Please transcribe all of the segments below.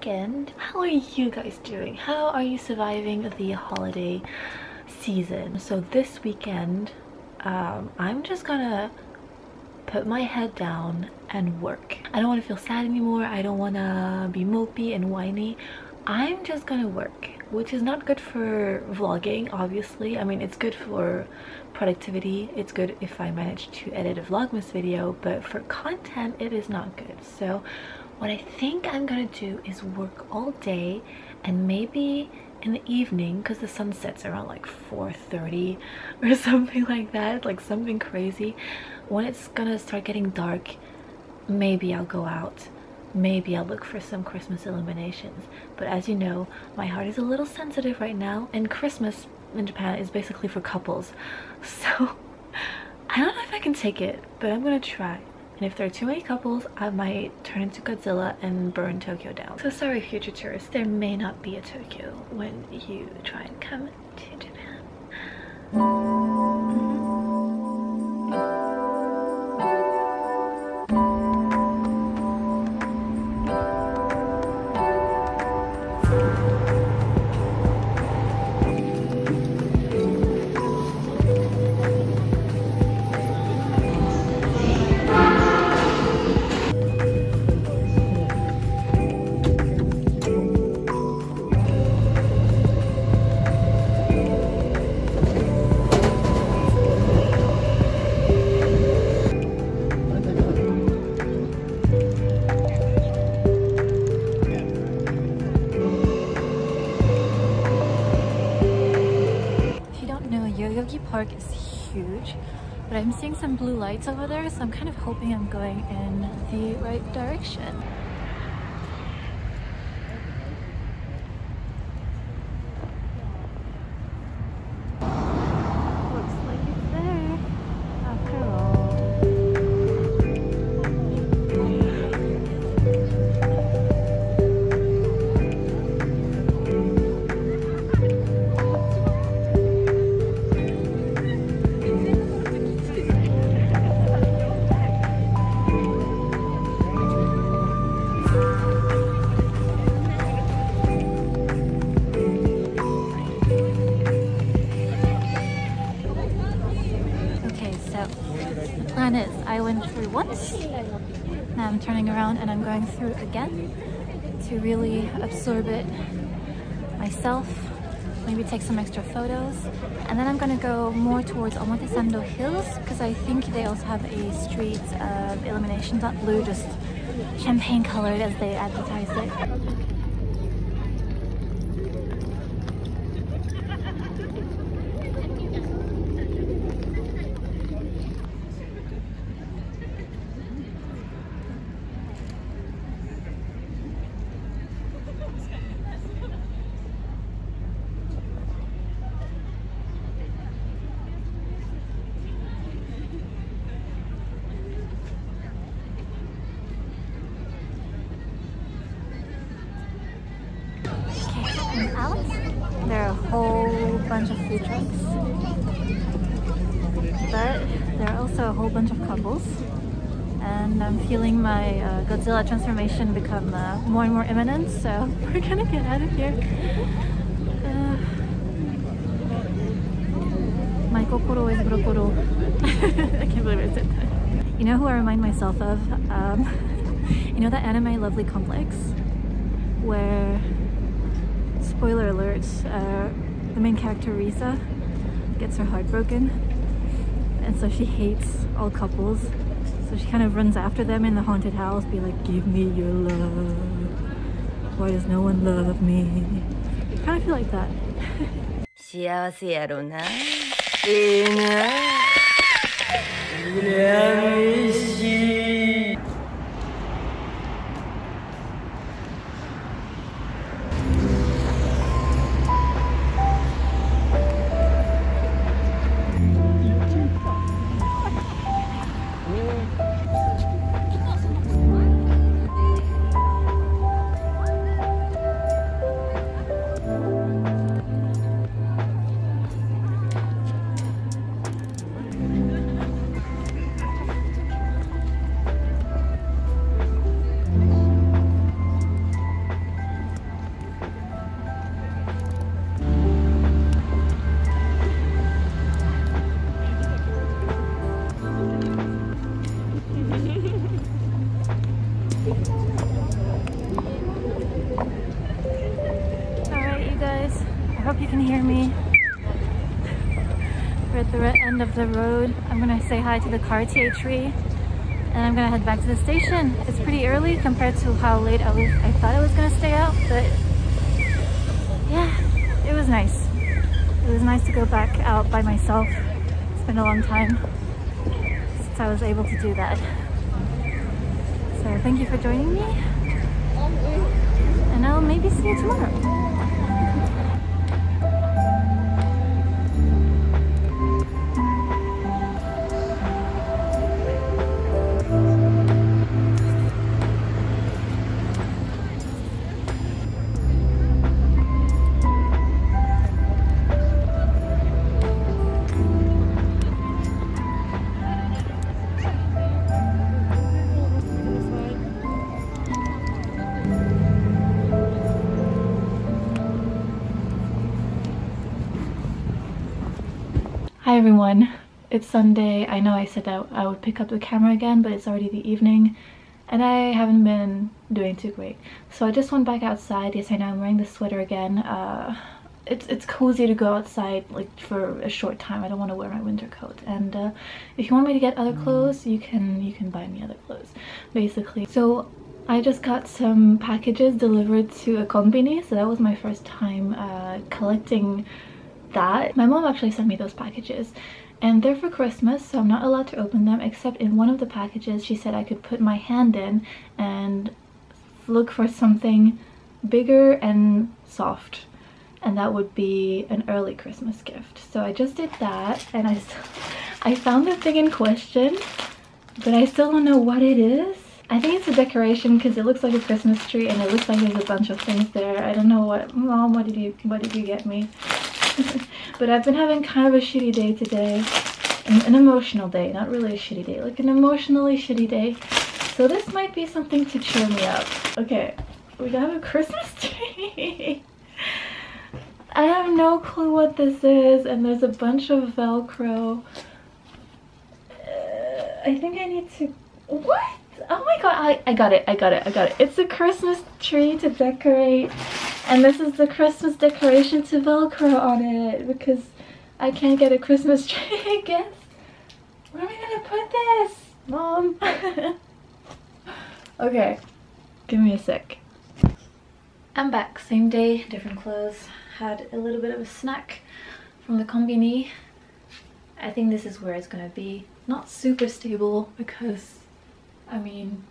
weekend. How are you guys doing? How are you surviving the holiday season? So this weekend, I'm just gonna put my head down and work. I don't want to feel sad anymore. I don't want to be mopey and whiny. I'm just gonna work, which is not good for vlogging, obviously. I mean, it's good for productivity. It's good if I manage to edit a Vlogmas video, but for content, it is not good. So what I think I'm gonna do is work all day, and maybe in the evening, because the sun sets around like 4:30 or something like that, like something crazy. When it's gonna start getting dark, maybe I'll go out. Maybe I'll look for some Christmas illuminations. But as you know, my heart is a little sensitive right now, and Christmas in Japan is basically for couples. So I don't know if I can take it, but I'm gonna try. And if there are too many couples, I might turn into Godzilla and burn Tokyo down. So sorry, future tourists, there may not be a Tokyo when you try and come to Japan. Park is huge, but I'm seeing some blue lights over there, so I'm kind of hoping I'm going in the right direction. I went through once, now I'm turning around and I'm going through again to really absorb it myself, maybe take some extra photos, and then I'm going to go more towards Omotesando Hills because I think they also have a street of illuminations, not blue, just champagne colored as they advertise it. Out. There are a whole bunch of food trucks, but there are also a whole bunch of couples, and I'm feeling my Godzilla transformation become more and more imminent, so we're gonna get out of here. My kokoro is burukoro. I can't believe I said that. You know who I remind myself of? You know that anime Lovely Complex, where, spoiler alert, the main character Risa gets her heart broken, and so she hates all couples, so she kind of runs after them in the haunted house, be like, give me your love, why does no one love me? I kind of feel like that. hope you can hear me. We're at the end of the road. I'm gonna say hi to the Cartier tree and I'm gonna head back to the station. It's pretty early compared to how late I thought I was gonna stay out, but yeah, it was nice. It was nice to go back out by myself. It's been a long time since I was able to do that. So thank you for joining me, and I'll maybe see you tomorrow. Hi everyone, it's Sunday. I know I said that I would pick up the camera again, but it's already the evening and I haven't been doing too great. So I just went back outside. Yes, I know I'm wearing this sweater again. It's cozy to go outside like for a short time. I don't want to wear my winter coat. And if you want me to get other clothes, you can buy me other clothes, basically. So I just got some packages delivered to a konbini. So that was my first time collecting that. My mom actually sent me those packages and they're for Christmas, so I'm not allowed to open them, except in one of the packages she said I could put my hand in and look for something bigger and soft, and that would be an early Christmas gift. So I just did that, and I found the thing in question, but I still don't know what it is. I think it's a decoration because it looks like a Christmas tree and it looks like there's a bunch of things there. I don't know what. Mom, what did you get me? But I've been having kind of a shitty day today, an emotional day, not really a shitty day, like an emotionally shitty day, so this might be something to cheer me up. Okay, we have a Christmas tree. I have no clue what this is, and there's a bunch of Velcro. I think I need to... What? Oh my god, I got it, I got it, I got it. It's a Christmas tree to decorate. And this is the Christmas decoration to Velcro on it, because I can't get a Christmas tree, I guess. Where am I gonna put this, Mom? Okay, give me a sec. I'm back, same day, different clothes. Had a little bit of a snack from the konbini. I think this is where it's gonna be. Not super stable because, I mean,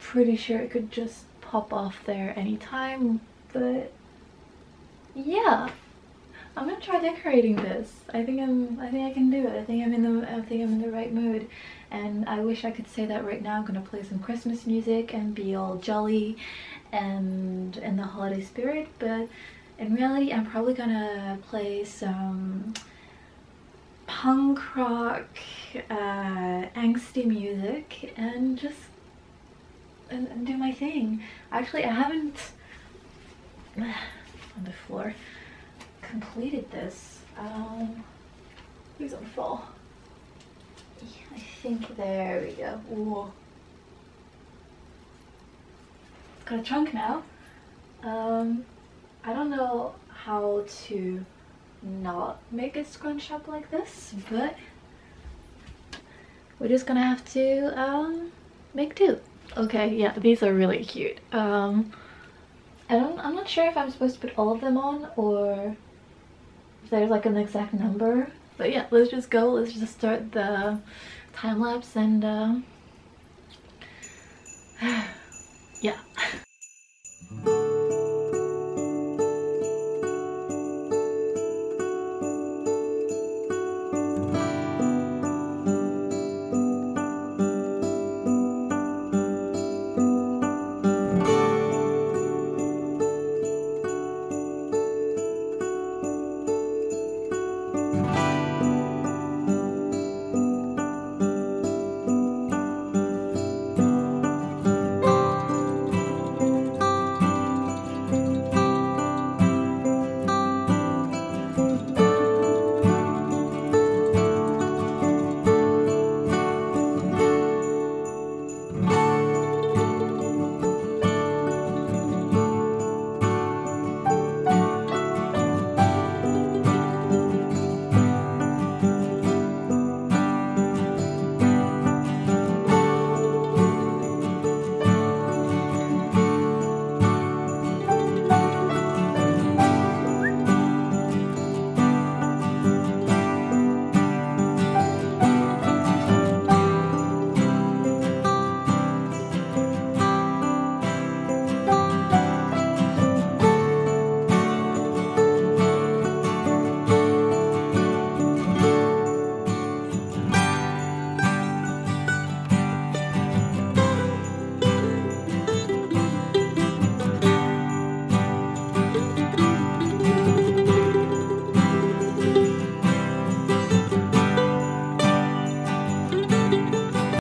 pretty sure it could just pop off there anytime, but yeah, I'm gonna try decorating this. I think I can do it. I think I'm in the right mood, and I wish I could say that right now. I'm gonna play some Christmas music and be all jolly and in the holiday spirit, but in reality I'm probably gonna play some punk rock, angsty music, and just and do my thing. Actually, I haven't on the floor completed this. Please don't fall. Yeah, I think there we go. Ooh. It's got a trunk now. I don't know how to not make it scrunch up like this, but we're just gonna have to make do. Okay, yeah, these are really cute. I'm not sure if I'm supposed to put all of them on or if there's like an exact number, but yeah, let's just go. Let's just start the time lapse and yeah.